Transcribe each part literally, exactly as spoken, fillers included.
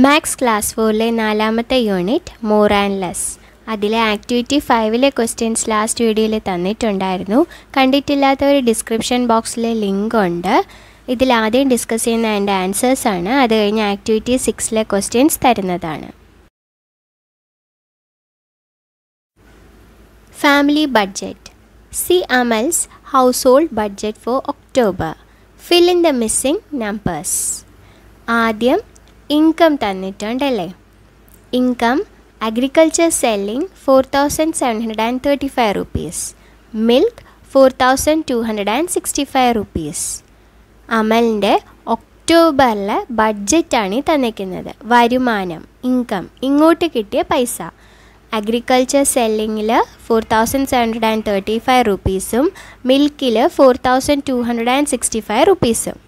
Max class four le naalamate unit more and less. Adile activity five le questions last video le tannittundarunu. Kandittillatha oru description box le link undu. Idil aadhayam discuss cheyna and answers aanu. Adu kayna activity six le questions tharunnathaanu. Family budget. See Amal's household budget for October. Fill in the missing numbers. Adhyam income thannittundale. Income agriculture selling four thousand seven hundred thirty-five rupees. Milk four thousand two hundred sixty-five rupees. Amalinte October la budget aanu thannikkunnathu. Varumanam income ingotte kittiya paisa. Agriculture selling la four thousand seven hundred thirty-five rupees um milk la four thousand two hundred sixty-five rupees um.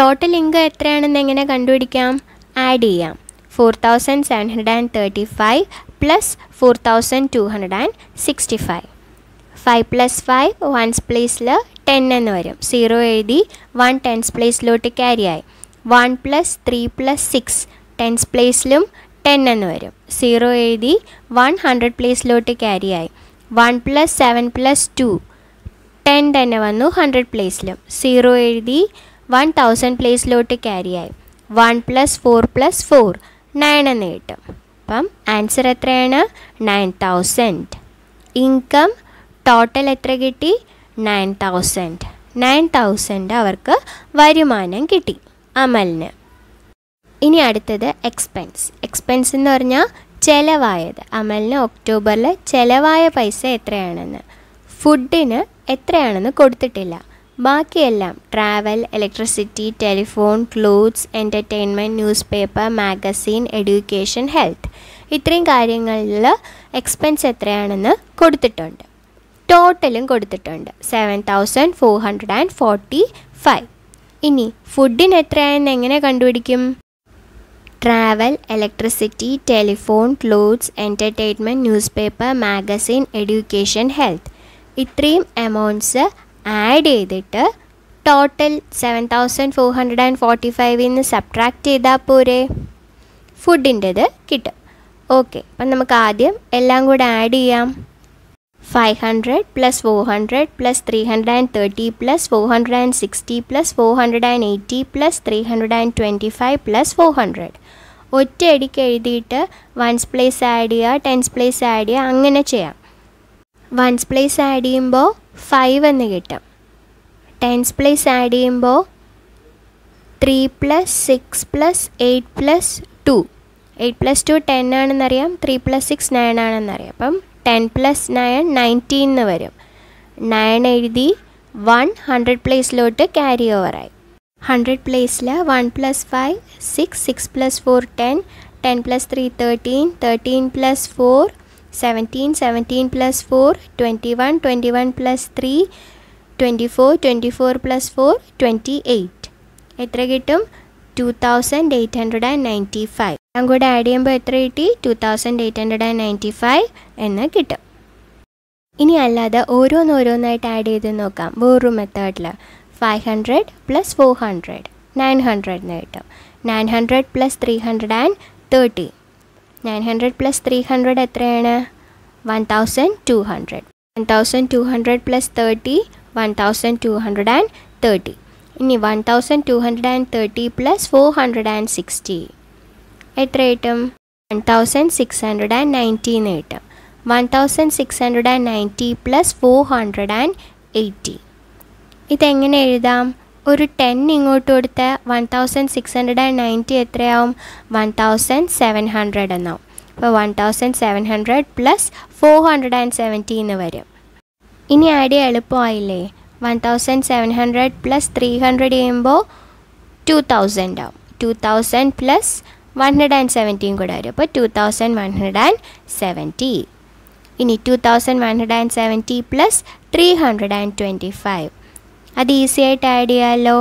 Total income ethrayanu engane kandupidikam? Add ചെയ്യാം four thousand seven hundred thirty-five plus four thousand two hundred sixty-five. five plus five ones place la ten ennu varum. zero ezhudi one tens place lotte carry aayi. one plus three plus six tens place lum ten ennu varum. zero ezhudi one hundred place lotte carry aayi. one plus seven plus two ten ennu vannu hundred place lum. zero ezhudi one thousand place lotte carry aayi. one plus four plus four nine ennu kittum. Appam answer ethrayana? nine thousand. Income total ethra kitti? nine thousand. nine thousand avarku varumanam kitti Amalne. Ini aduthathu expense. Expense ennu parnja chelavayathu. Amalne October la chelavaya paisa ethrayanu? Foodine ethrayanu koduthilla. ബാക്കി എല്ലാം travel, electricity, telephone, clothes, entertainment, newspaper, magazine, education, health ഇത്രയും കാര്യങ്ങളിൽ expense എത്രയാണെന്ന് കൊടുത്തിട്ടുണ്ട്. ടോട്ടലും കൊടുത്തിട്ടുണ്ട് seven thousand four hundred and forty five. ഇനി ഫുഡിന് എത്രയാണെന്ന് എങ്ങനെ കണ്ടുപിടിക്കും? Travel, electricity, telephone, clothes, entertainment, newspaper, magazine, education, health ഇത്രയും എമൗണ്ട്സ് ആഡ് ചെയ്തിട്ട് total seven thousand four hundred and forty ഫൈവിന്ന് സബ്ട്രാക്റ്റ് ചെയ്താൽ പോരെ, ഫുഡിൻ്റെത് കിട്ടും. ഓക്കെ, അപ്പം നമുക്ക് ആദ്യം എല്ലാം കൂടെ ആഡ് ചെയ്യാം. Five hundred plus four hundred plus three hundred and thirty plus four hundred and sixty plus four hundred and eighty plus three hundred and twenty five plus four hundred. ഒറ്റയടിക്ക് എഴുതിയിട്ട് ones place add ചെയ്യുക, tens place add ചെയ്യുക, അങ്ങനെ ചെയ്യാം. Ones place add ചെയ്യുമ്പോൾ five എന്ന് കിട്ടും. Tens place add ചെയ്യുമ്പോൾ three plus six plus eight plus two. Eight plus two ten ആണെന്നറിയാം, ത്രീ പ്ലസ് സിക്സ് നയൻ ആണെന്നറിയാം. അപ്പം ടെൻ പ്ലസ് നയൻ നയൻറ്റീൻ എന്ന് വരും. നയൻ എഴുതി വൺ ഹൺഡ്രഡ് പ്ലേസിലോട്ട് ക്യാരി ഓവറായി. ഹൺഡ്രഡ് പ്ലേസിൽ one plus five six, six plus four ten, ten plus three thirteen, thirteen plus four seventeen, seventeen plus four, twenty-one, twenty-one plus three, twenty-four, twenty-four plus four, twenty-eight. എത്ര കിട്ടും? two thousand eight hundred ninety-five. അങ്ങോട്ട് add ചെയ്യുമ്പോൾ എത്ര കിട്ടി? Two thousand eight hundred and ninety five എന്ന് കിട്ടും. ഇനി അല്ലാതെ ഓരോന്നോരോന്നായിട്ട് ആഡ് ചെയ്ത് നോക്കാം. വേറൊരു മെത്തേഡിൽ five hundred plus four hundred nine hundred എന്ന് കിട്ടും. Nine hundred plus three hundred and thirty. Nine hundred plus three hundred എത്രയാണ്? One thousand two hundred. One thousand two hundred plus thirty one thousand two hundred and thirty. ഇനി one thousand two hundred and thirty plus four hundred and sixty എത്ര കിട്ടും? One thousand six hundred and ninety എന്ന് കിട്ടും. One thousand six hundred and ninety plus four hundred and eighty. ഇതെങ്ങനെ എഴുതാം? ഒരു ten ഇങ്ങോട്ട് കൊടുത്ത one thousand six hundred and ninety എത്രയാവും? വൺ തൗസൻഡ് സെവൻ ഹൺഡ്രഡ് എന്നാവും. അപ്പോൾ one thousand seven hundred plus four hundred and seventy എന്ന് വരും. ഇനി ആഡ് ചെയ്യാൻ എളുപ്പമായില്ലേ? One thousand seven hundred plus three hundred ചെയ്യുമ്പോൾ ടു തൗസൻഡ് ആവും. Two thousand plus one hundred and സെവൻറ്റിയും കൂടെ വരും. അപ്പോൾ two thousand one hundred and seventy. ഇനി two thousand one hundred and seventy plus three hundred and twenty five അത് easy ആയിട്ട് add ചെയ്യാമല്ലോ.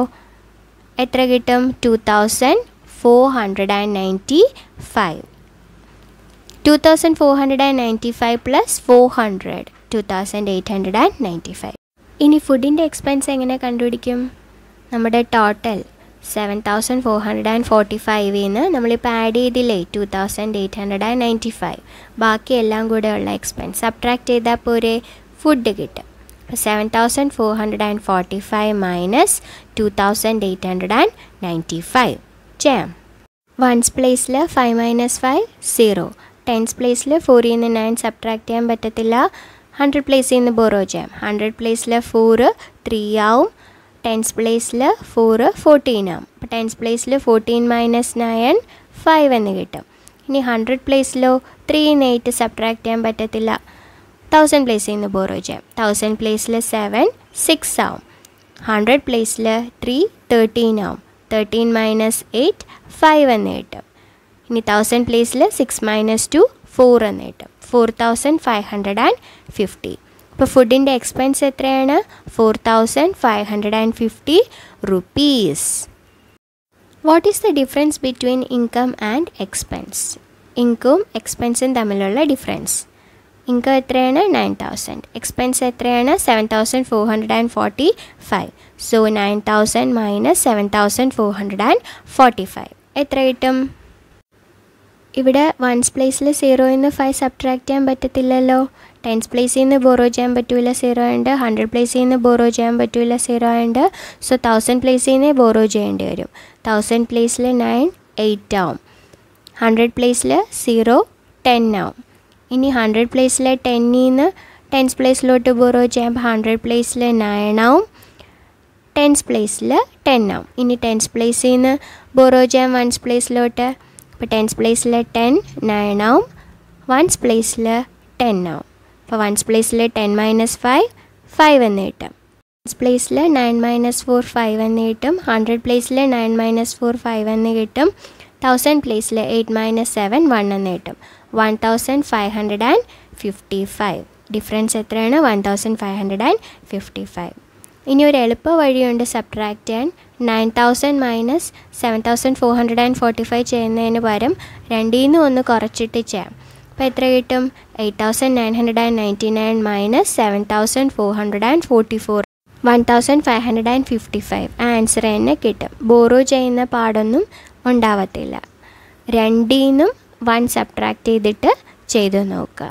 എത്ര കിട്ടും? Two thousand four hundred and ninety five. Two thousand four hundred and ninety five plus four hundred two thousand eight hundred and ninety five. ഇനി ഫുഡിൻ്റെ expense എങ്ങനെ കണ്ടുപിടിക്കും? നമ്മുടെ total seven thousand four hundred forty-five in nammalipa add edile two thousand eight hundred ninety-five baaki ellam kude ulla expense subtract edha pore food kittu seven thousand four hundred forty-five minus two thousand eight hundred ninety-five jam ones place la five minus five zero tens place la four in nine subtract cheyan pattathilla hundred place in borrow jam hundred place la four three avum tens place la four fourteen am tens place la fourteen minus nine five ennu kittum ini hundred place la three in eight subtract cheyan pattathilla one thousand place in borrow jam one thousand place la seven six am one hundred place la three thirteen am thirteen minus eight five ennu kittum ini one thousand place la six minus two four ennu kittum four thousand five hundred fifty അപ്പോൾ ഫുഡിൻ്റെ expense എത്രയാണ് four thousand five hundred and fifty rupees what is the difference between income and expense ഇൻകവും എക്സ്പെൻസും തമ്മിലുള്ള difference income എത്രയാണ് nine thousand expense എത്രയാണ് seven thousand four hundred and forty five so nine thousand minus seven thousand four hundred and forty five എത്ര കിട്ടും ഇവിടെ once പ്ലേസിൽ zero ഇന്ന് ഫൈവ് സബ്ട്രാക്ട് ചെയ്യാൻ പറ്റത്തില്ലല്ലോ ടെൻസ് പ്ലേസിൽ നിന്ന് ബോറോ ചെയ്യാൻ പറ്റില്ല സീറോ ഉണ്ട് ഹൺഡ്രഡ് പ്ലേസിൽ നിന്ന് ബോറോ ചെയ്യാൻ പറ്റില്ല സീറോ ഉണ്ട് സോ തൗസൻഡ് പ്ലേസിൽ നിന്ന് ബോറോ ചെയ്യേണ്ടി വരും തൗസൻഡ് പ്ലേസിൽ നയൻ എയ്റ്റ് ആവും ഹൺഡ്രഡ് പ്ലേസിൽ സീറോ ടെൻ ആവും ഇനി ഹൺഡ്രഡ് പ്ലേസിൽ ടെന്നിൽ നിന്ന് ടെൻസ് പ്ലേസിലോട്ട് ബോറോ ചെയ്യുമ്പോൾ ഹൺഡ്രഡ് പ്ലേസിൽ നയൻ ആവും ടെൻസ് പ്ലേസിൽ ടെൻ ആവും ഇനി ടെൻസ് പ്ലേസിൽ നിന്ന് ബോറോ ചെയ്യാൻ വൺസ് പ്ലേസിലോട്ട് അപ്പോൾ ടെൻസ് പ്ലേസിൽ ടെൻ നയൻ ആവും വൺസ് പ്ലേസിൽ ടെൻ ആവും അപ്പോൾ വൺസ് പ്ലേസിൽ ടെൻ മൈനസ് ഫൈവ് ഫൈവ് എന്ന് കിട്ടും വൺസ് പ്ലേസിൽ നയൻ മൈനസ് ഫോർ ഫൈവ് എന്ന് കിട്ടും ഹൺഡ്രഡ് പ്ലേസിൽ നയൻ മൈനസ് ഫോർ ഫൈവ് എന്ന് കിട്ടും തൗസൻഡ് പ്ലേസിൽ എയ്റ്റ് മൈനസ് സെവൻ വൺ എന്ന് കിട്ടും one thousand five hundred and fifty five difference എത്രയാണ് one thousand five hundred and fifty five ഇനി ഒരു എളുപ്പ വഴിയുണ്ട് സബ്ട്രാക്ട് ചെയ്യാൻ nine thousand minus seven thousand four hundred and forty five ചെയ്യുന്നതിന് പകരം രണ്ടിൽ നിന്ന് ഒന്ന് കുറച്ചിട്ട് ചെയ്യാം അപ്പോൾ എത്ര കിട്ടും eight thousand nine hundred and ninety nine minus seven thousand four hundred and forty four one thousand five hundred and fifty five answer തന്നെ കിട്ടും ബോറോ ചെയ്യുന്ന പാടൊന്നും ഉണ്ടാവത്തില്ല രണ്ടിൽ നിന്നും വൺ സബ്ട്രാക്ട് ചെയ്തിട്ട് ചെയ്തു നോക്കുക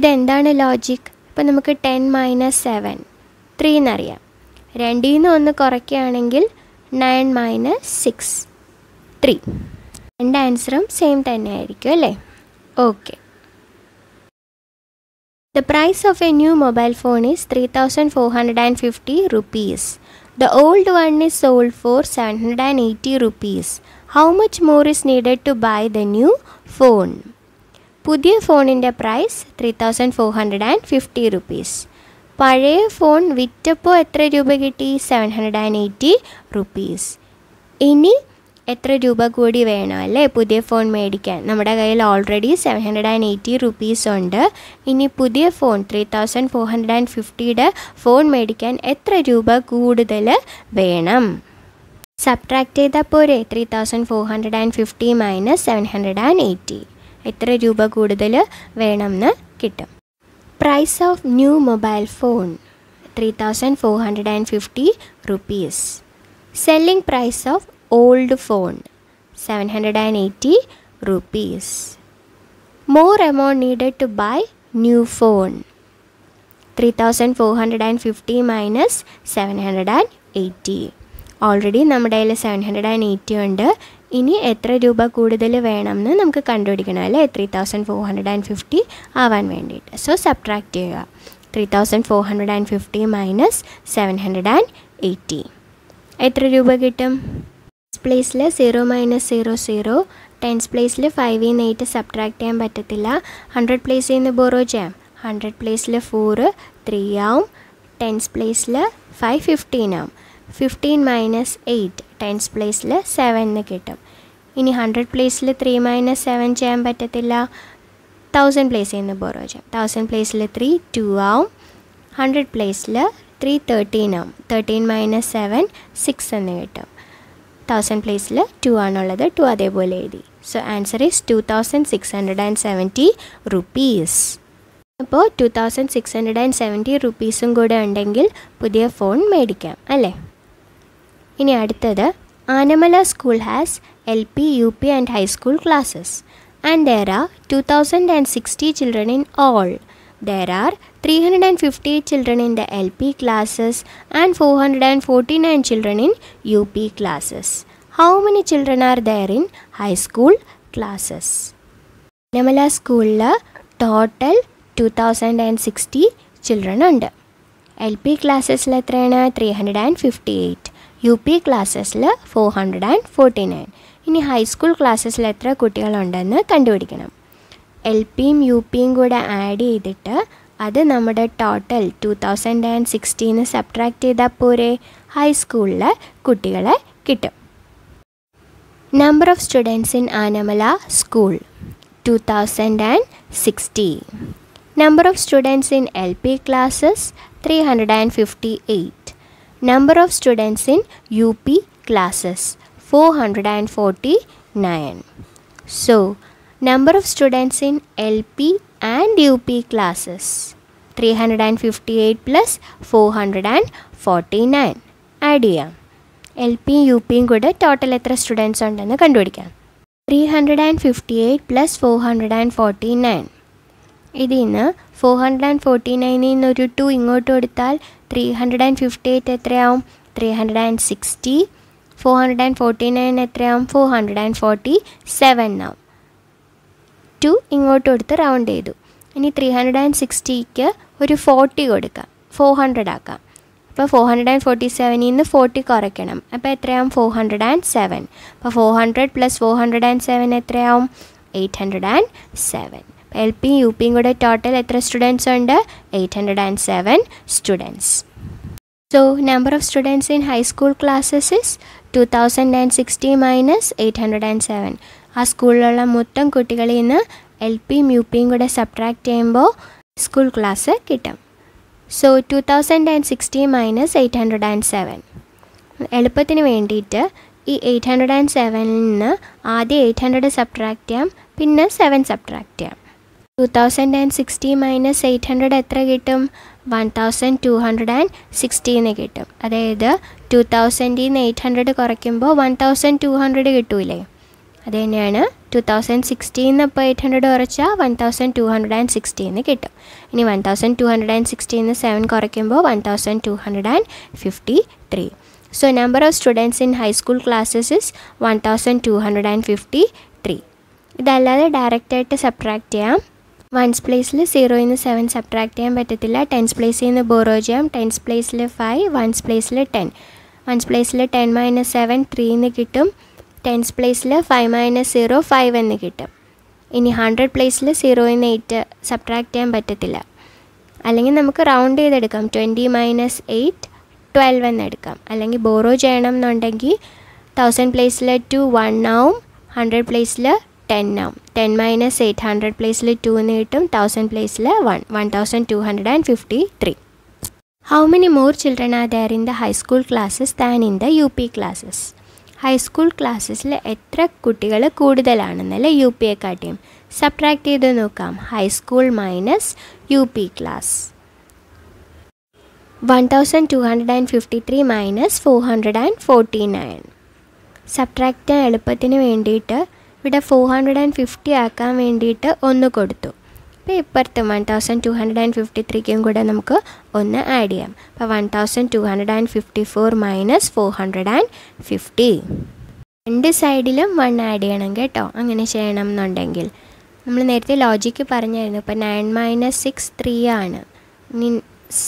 ഇതെന്താണ് ലോജിക് ഇപ്പോൾ നമുക്ക് ടെൻ മൈനസ് സെവൻ ത്രീ എന്നറിയാം രണ്ടിൽ നിന്ന് ഒന്ന് കുറയ്ക്കുകയാണെങ്കിൽ നയൻ മൈനസ് സിക്സ് ത്രീ രണ്ട് ആൻസറും സെയിം തന്നെയായിരിക്കും അല്ലേ okay the price of a new mobile phone is three thousand four hundred and fifty rupees the old one is sold for seven hundred and eighty rupees how much more is needed to buy the new phone പുതിയ ഫോണിൻ്റെ price three thousand four hundred and fifty rupees പഴയ phone വിറ്റപ്പോൾ എത്ര രൂപ കിട്ടി seven hundred and eighty rupees ഇനി എത്ര രൂപ കൂടി വേണം അല്ലേ പുതിയ ഫോൺ മേടിക്കാൻ നമ്മുടെ കയ്യിൽ already seven hundred and eighty rupees ഉണ്ട് ഇനി പുതിയ phone three thousand four hundred and ഫിഫ്റ്റിയുടെ ഫോൺ മേടിക്കാൻ എത്ര രൂപ കൂടുതൽ വേണം സബ്ട്രാക്ട് ചെയ്താൽ പോരെ three thousand four hundred and fifty minus seven hundred and eighty എത്ര രൂപ കൂടുതൽ വേണമെന്ന് കിട്ടും Price of new mobile phone three thousand four hundred fifty rupees selling price of old phone seven hundred eighty rupees more amount needed to buy new phone three thousand four hundred fifty minus seven hundred eighty already നമ്മുടെ കയ്യിൽ seven hundred eighty ഉണ്ട് ഇനി എത്ര രൂപ കൂടുതൽ വേണമെന്ന് നമുക്ക് കണ്ടുപിടിക്കണം അല്ലേ three thousand four hundred and fifty ആവാൻ വേണ്ടിയിട്ട് സോ സബ്ട്രാക്ട് ചെയ്യുക three thousand four hundred and fifty minus seven hundred and eighty എത്ര രൂപ കിട്ടും പ്ലേസിൽ zero minus zero zero tens പ്ലേസിൽ ഫൈവിൽ നിന്ന് എയ്റ്റ് സബ്ട്രാക്ട് ചെയ്യാൻ പറ്റത്തില്ല ഹൺഡ്രഡ് പ്ലേസിൽ നിന്ന് ബോറോ ചെയ്യാം ഹൺഡ്രഡ് പ്ലേസിൽ ഫോർ ത്രീ ആവും ടെൻസ് പ്ലേസിൽ ഫൈവ് ഫിഫ്റ്റീൻ ആവും ഫിഫ്റ്റീൻ മൈനസ് എയ്റ്റ് ടെൻസ് പ്ലേസിൽ സെവൻ എന്ന് കിട്ടും ഇനി ഹൺഡ്രഡ് പ്ലേസിൽ ത്രീ മൈനസ് സെവൻ ചെയ്യാൻ പറ്റത്തില്ല തൗസൻഡ് പ്ലേസിൽ നിന്ന് ബോറോ ചെയ്യാം തൗസൻഡ് പ്ലേസിൽ ത്രീ ടു ആവും ഹൺഡ്രഡ് പ്ലേസിൽ ത്രീ തേർട്ടീൻ ആവും തേർട്ടീൻ മൈനസ് സെവൻ സിക്സ് എന്ന് കിട്ടും തൗസൻഡ് പ്ലേസിൽ ടു ആണുള്ളത് ടു അതേപോലെ എഴുതി so answer is two thousand six hundred and seventy rupees അപ്പോൾ two thousand six hundred and seventy റുപ്പീസും കൂടെ ഉണ്ടെങ്കിൽ പുതിയ ഫോൺ മേടിക്കാം അല്ലേ ഇനി അടുത്തത് Anamala School has L P, U P and high school classes, and there are two thousand sixty children in all. There are three hundred fifty-eight children in the L P classes and four hundred forty-nine children in U P classes. How many children are there in high school classes? Anamala School la total two thousand sixty children undu. L P classes la three hundred fifty-eight. U P classes la four hundred forty-nine. In high school classes la etra kuttigal undannu kandupidikanam. L P um U P um kuda add edittu adu nammada total two thousand sixty nu subtract cheyda pore high school la kuttigale kittum. Number of students in Anamala School two thousand sixty. Number of students in L P classes three hundred fifty-eight. Number of students in U P classes four hundred forty-nine. So, number of students in L P and U P classes three hundred fifty-eight plus four hundred forty-nine. Add here. L P U P kuda total ethra students undannu kandupidikka. three hundred fifty-eight plus four hundred forty-nine. Idina four hundred forty-nine in oru two ingotu eduthal three hundred fifty-eight ethrayum three hundred sixty, four hundred forty-nine ethrayum four hundred forty-seven. Now two ingotu eduthu round edu ini three hundred sixty ku oru forty kodukka four hundred aakka appo four hundred forty-seven innu forty korakkanam appo ethrayum four hundred seven appo four hundred plus four hundred seven ethrayum eight hundred seven. L P U P ங்கோட total எத்தனை students உண்டு eight hundred seven students. So number of students in high school classes is two thousand sixty minus eight hundred seven. ஆ ஸ்கூல்ல மொத்தம் குட்டிகளை இன்ன L P U P ங்கோட subtract ചെയ്യുമ്പോൾ school class കിട്ടും. So two thousand sixty minus eight hundred seven. എളുപ്പത്തിന് വേണ്ടിയിട്ട് ഈ eight hundred seven ന്ന് ആദ്യം eight hundred subtract ചെയ്യാം, പിന്നെ seven subtract ചെയ്യാം. two thousand sixty minus eight hundred എത്ര കിട്ടും twelve sixty എന്ന് കിട്ടും. അതായത് two thousand ന് eight hundred കുറയ്ക്കുമ്പോൾ twelve hundred കിട്ടൂലേ, അത് തന്നെയാണ് two thousand sixty ന്. അപ്പോൾ eight hundred കുറച്ചാൽ twelve sixty എന്ന് കിട്ടും. ഇനി twelve sixty ന് seven കുറയ്ക്കുമ്പോൾ twelve fifty-three. So number of students in high school classes is twelve fifty-three. ഇതല്ലാതെ ഡയറക്റ്റായിട്ട് സബ്ട്രാക്ട് ചെയ്യാം. വൺസ് പ്ലേസിൽ സീറോയിൽ നിന്ന് സെവൻ സബ്ട്രാക്ട് ചെയ്യാൻ പറ്റത്തില്ല. ടെൻസ് പ്ലേസിൽ നിന്ന് ബോറോ ചെയ്യാം. ടെൻസ് പ്ലേസിൽ ഫൈവ്, വൺസ് പ്ലേസിൽ ടെൻ. വൺസ് പ്ലേസിൽ ടെൻ മൈനസ് സെവൻ ത്രീ എന്ന് കിട്ടും. ടെൻസ് പ്ലേസിൽ ഫൈവ് മൈനസ് സീറോ ഫൈവ് എന്ന് കിട്ടും. ഇനി ഹൺഡ്രഡ് പ്ലേസിൽ സീറോയിൽ നിന്ന് എയ്റ്റ് സബ്ട്രാക്ട് ചെയ്യാൻ പറ്റത്തില്ല. അല്ലെങ്കിൽ നമുക്ക് റൗണ്ട് ചെയ്തെടുക്കാം. ട്വൻറ്റി മൈനസ് എയ്റ്റ് ട്വൽവ് എന്നെടുക്കാം. അല്ലെങ്കിൽ ബോറോ ചെയ്യണം എന്നുണ്ടെങ്കിൽ തൗസൻഡ് പ്ലേസിൽ ടു വൺ ആവും, ഹൺഡ്രഡ് പ്ലേസിൽ ടെൻ ആവും. ടെൻ മൈനസ് എയ്റ്റ് ഹൺഡ്രഡ് പ്ലേസിൽ ടു എന്ന് കിട്ടും. തൗസൻഡ് പ്ലേസിൽ one, one thousand two hundred and fifty three. How many more children are there in the high school classes than in the U P classes? High school ക്ലാസ്സസിൽ എത്ര കുട്ടികൾ കൂടുതലാണെന്നല്ലേ U പിയെക്കാട്ടിയും. Subtract ചെയ്ത് നോക്കാം. High school minus U P class one thousand two hundred and fifty three minus four hundred and forty nine. Subtract ചെയ്യാൻ എളുപ്പത്തിന് വേണ്ടിയിട്ട് ഇവിടെ ഫോർ ഹൺഡ്രഡ് ആൻഡ് ഫിഫ്റ്റി ആക്കാൻ വേണ്ടിയിട്ട് ഒന്ന് കൊടുത്തു. അപ്പോൾ ഇപ്പുറത്ത് one thousand two hundred and fifty ത്രീക്കും കൂടെ നമുക്ക് ഒന്ന് ആഡ് ചെയ്യാം. അപ്പോൾ one thousand two hundred and fifty four minus four hundred and fifty. രണ്ട് സൈഡിലും വൺ ആഡ് ചെയ്യണം കേട്ടോ. അങ്ങനെ ചെയ്യണം എന്നുണ്ടെങ്കിൽ നമ്മൾ നേരത്തെ ലോജിക്ക് പറഞ്ഞായിരുന്നു. ഇപ്പോൾ നയൻ മൈനസ് സിക്സ് ത്രീ ആണ്. ഇനി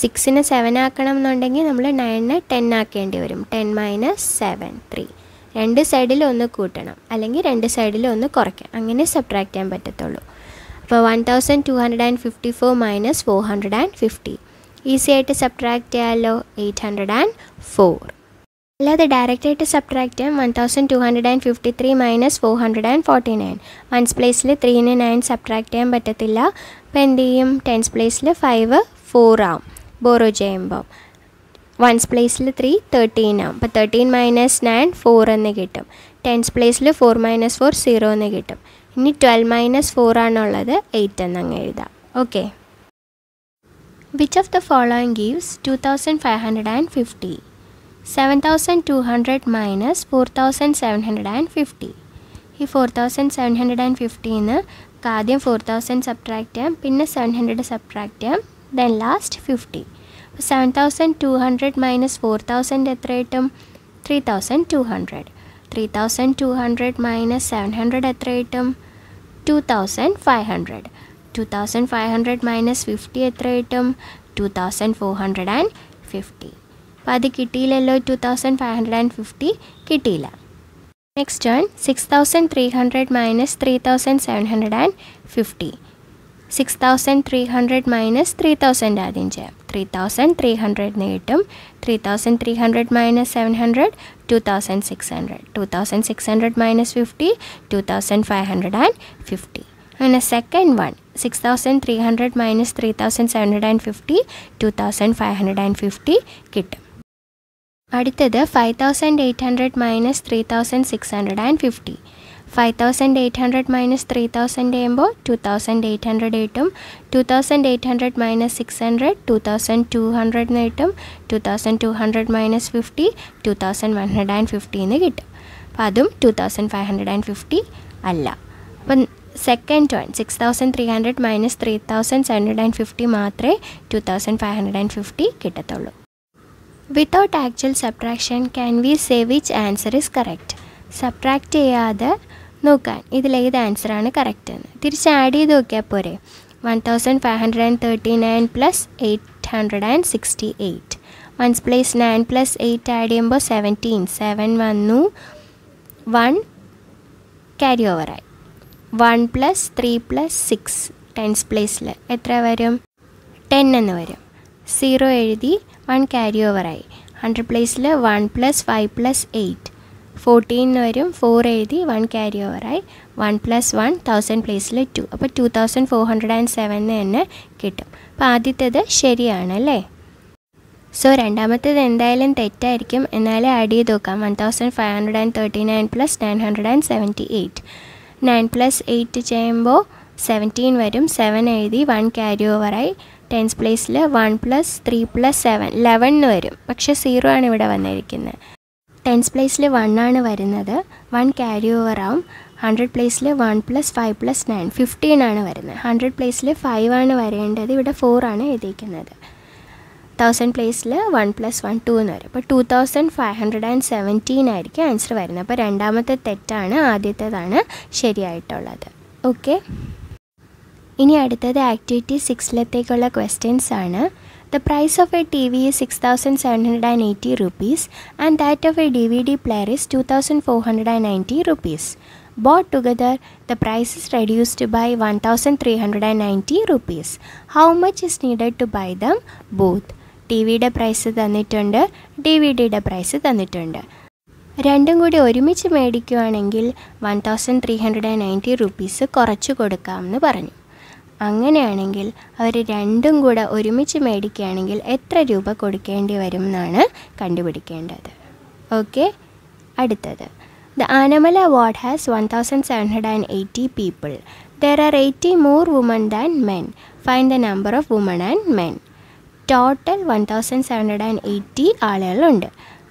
സിക്സിനെ സെവൻ ആക്കണം എന്നുണ്ടെങ്കിൽ നമ്മൾ നയനെ ടെൻ ആക്കേണ്ടി വരും. Ten minus seven three. രണ്ട് സൈഡിൽ ഒന്ന് കൂട്ടണം അല്ലെങ്കിൽ രണ്ട് സൈഡിൽ ഒന്ന് കുറയ്ക്കാം. അങ്ങനെ സബ്ട്രാക്ട് ചെയ്യാൻ പറ്റത്തുള്ളൂ. അപ്പോൾ one thousand two hundred and fifty four minus four hundred and fifty easy ആയിട്ട് സബ്ട്രാക്ട് ചെയ്യാമല്ലോ, എയ്റ്റ് ഹൺഡ്രഡ് ആൻഡ് ഫോർ. അല്ലാതെ ഡയറക്റ്റായിട്ട് സബ്ട്രാക്ട് ചെയ്യാം. One thousand two hundred and fifty three minus four hundred and forty nine. Ones പ്ലേസിൽ ത്രീന് nine subtract ചെയ്യാൻ പറ്റത്തില്ല. അപ്പോൾ എന്ത് ചെയ്യും? ടെൻസ് പ്ലേസിൽ ഫൈവ് ഫോർ ആവും ബോറോ ചെയ്യുമ്പോൾ. വൺസ് പ്ലേസിൽ ത്രീ തേർട്ടീൻ ആവും. അപ്പോൾ തേർട്ടീൻ മൈനസ് നയൻ ഫോർ എന്ന് കിട്ടും. ടെൻസ് പ്ലേസിൽ ഫോർ മൈനസ് ഫോർ സീറോ എന്ന് കിട്ടും. ഇനി ട്വൽവ് മൈനസ് ഫോർ ആണുള്ളത്, എയ്റ്റ് എന്നങ്ങ് എഴുതാം. Okay. Which of the following gives two thousand five hundred and fifty? seven thousand two hundred minus four thousand seven hundred fifty. This four thousand seven hundred fifty is four thousand subtract and seven hundred subtract, then last fifty. seven thousand two hundred minus four thousand is three thousand two hundred. three thousand two hundred minus seven hundred is two thousand five hundred. two thousand five hundred minus fifty is two thousand four hundred fifty. Padi kittilello two thousand five hundred fifty kittila. Next one, six thousand three hundred minus three thousand seven hundred fifty. six thousand three hundred minus three thousand adinja. three thousand three hundred netum. three thousand three hundred minus seven hundred, two thousand six hundred. two thousand six hundred minus fifty, two thousand five hundred fifty. And a second one, six thousand three hundred minus three thousand seven hundred fifty, two thousand five hundred fifty kittum. Aditha five thousand eight hundred minus three thousand six hundred fifty. five thousand eight hundred minus three thousand embo, two thousand eight hundred atom. two thousand eight hundred minus six hundred, two thousand two hundred atom. two thousand two hundred minus fifty, two thousand one hundred fifty in the kittum. Padum two thousand five hundred fifty alla. Second one, six thousand three hundred minus three thousand seven hundred fifty matre two thousand five hundred fifty kitatolu. Without actual subtraction, can we say which answer is correct? Subtract cheyada nokan idile id answer aanu correct ennu tiricha add cheyidokke pore. One thousand five hundred thirty-nine plus eight hundred sixty-eight, ones place nine plus eight add cheyumbo seventeen, seven vannu, one carry over ayi. one plus three plus six, tens place le etra varum ten ennu varum. zero ezhuthi one carry over ayi. one hundred place le one plus five plus eight, fourteen varum. four ezhuthi one carry over ayi. one plus one, one thousand place le two, appo two thousand four hundred seven ennu kittum. Appo adithathu sheriyana alle. So randamathathu endayalum thettayirikkum, ennale add cheyidokam. One thousand five hundred thirty-nine plus nine hundred seventy-eight, nine plus eight cheyumbo seventeen varum. seven ezhuthi one carry over ayi. tens place le one plus three plus seven, eleven nu varum. Pakshe zero aanu ivide vannirikkunnu. tens place le one aanu varunnathu, one carry over aavum. one hundred place le one plus five plus nine, fifteen aanu varunnathu. one hundred place le five aanu varendathu, ivide four aanu ezhuthikkunnathu. one thousand place le one plus one, two nu varum. Appo two thousand five hundred seventeen aayirikku answer varunna. Appo randamathe thettaanu aadyathadana sheriyayittulladu. Okay, ini aduthathu activity six lekkulla questions aanu. The price of a T V is six thousand seven hundred eighty rupees and that of a D V D player is two thousand four hundred ninety rupees. Bought together, the price is reduced by one thousand three hundred ninety rupees. How much is needed to buy them both? T V de price thanittundu, D V D de price thanittundu. രണ്ടും കൂടി ഒരുമിച്ച് മേടിക്കുകയാണെങ്കിൽ one thousand three hundred and ninety rupees കുറച്ച് കൊടുക്കാമെന്ന് പറഞ്ഞു. അങ്ങനെയാണെങ്കിൽ അവർ രണ്ടും കൂടെ ഒരുമിച്ച് മേടിക്കുകയാണെങ്കിൽ എത്ര രൂപ കൊടുക്കേണ്ടി വരും എന്നാണ് കണ്ടുപിടിക്കേണ്ടത്. ഓക്കെ, അടുത്തത് the Anamala ward has one thousand seven hundred and eighty people. There are eighty more women than men. Find the number of women and men. Total one thousand seven hundred and eighty ആളുകളുണ്ട്.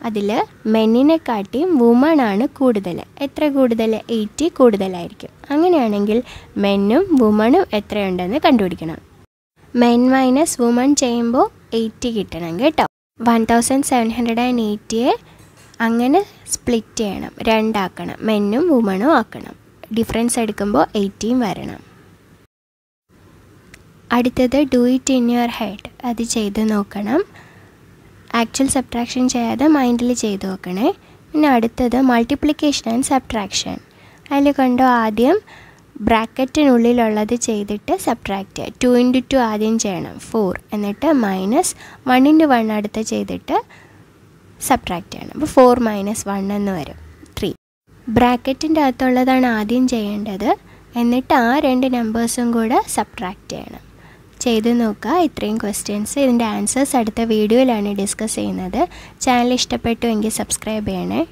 അതിൽ മെന്നിനെക്കാട്ടിയും വുമണാണ് കൂടുതൽ. എത്ര കൂടുതൽ? Eighty കൂടുതലായിരിക്കും. അങ്ങനെയാണെങ്കിൽ മെന്നും വുമണും എത്രയുണ്ടെന്ന് കണ്ടുപിടിക്കണം. മെൻ മൈനസ് വുമൺ ചെയ്യുമ്പോൾ എയ്റ്റി കിട്ടണം കേട്ടോ. One thousand seven hundred and എയ്റ്റിയെ അങ്ങനെ സ്പ്ലിറ്റ് ചെയ്യണം, രണ്ടാക്കണം, മെന്നും വുമണും ആക്കണം. ഡിഫറൻസ് എടുക്കുമ്പോൾ എയ്റ്റിയും വരണം. അടുത്തത് do it in your head, അത് ചെയ്ത് നോക്കണം. ആക്ച്വൽ സബ്ട്രാക്ഷൻ ചെയ്യാതെ മൈൻഡിൽ ചെയ്ത് നോക്കണേ. പിന്നെ അടുത്തത് മൾട്ടിപ്ലിക്കേഷൻ ആൻഡ് സബ്ട്രാക്ഷൻ. അതിൽ കണ്ടോ ആദ്യം ബ്രാക്കറ്റിനുള്ളിലുള്ളത് ചെയ്തിട്ട് സബ്ട്രാക്റ്റ് ചെയ്യുക. ടു ഇൻറ്റു ടു ആദ്യം ചെയ്യണം, ഫോർ, എന്നിട്ട് മൈനസ് വൺ ഇൻറ്റു വൺ അടുത്ത് ചെയ്തിട്ട് സബ്ട്രാക്റ്റ് ചെയ്യണം. അപ്പോൾ ഫോർ മൈനസ് വൺ എന്ന് വരും ത്രീ. ബ്രാക്കറ്റിൻ്റെ അകത്തുള്ളതാണ് ആദ്യം ചെയ്യേണ്ടത്, എന്നിട്ട് ആ രണ്ട് നമ്പേഴ്സും കൂടെ സബ്ട്രാക്റ്റ് ചെയ്യണം. ചെയ്ത് നോക്കുക. ഇത്രയും ക്വസ്റ്റ്യൻസ്. ഇതിൻ്റെ ആൻസേഴ്സ് അടുത്ത വീഡിയോയിലാണ് ഡിസ്കസ് ചെയ്യുന്നത്. ചാനൽ ഇഷ്ടപ്പെട്ടു എങ്കിൽ സബ്സ്ക്രൈബ് ചെയ്യണേ.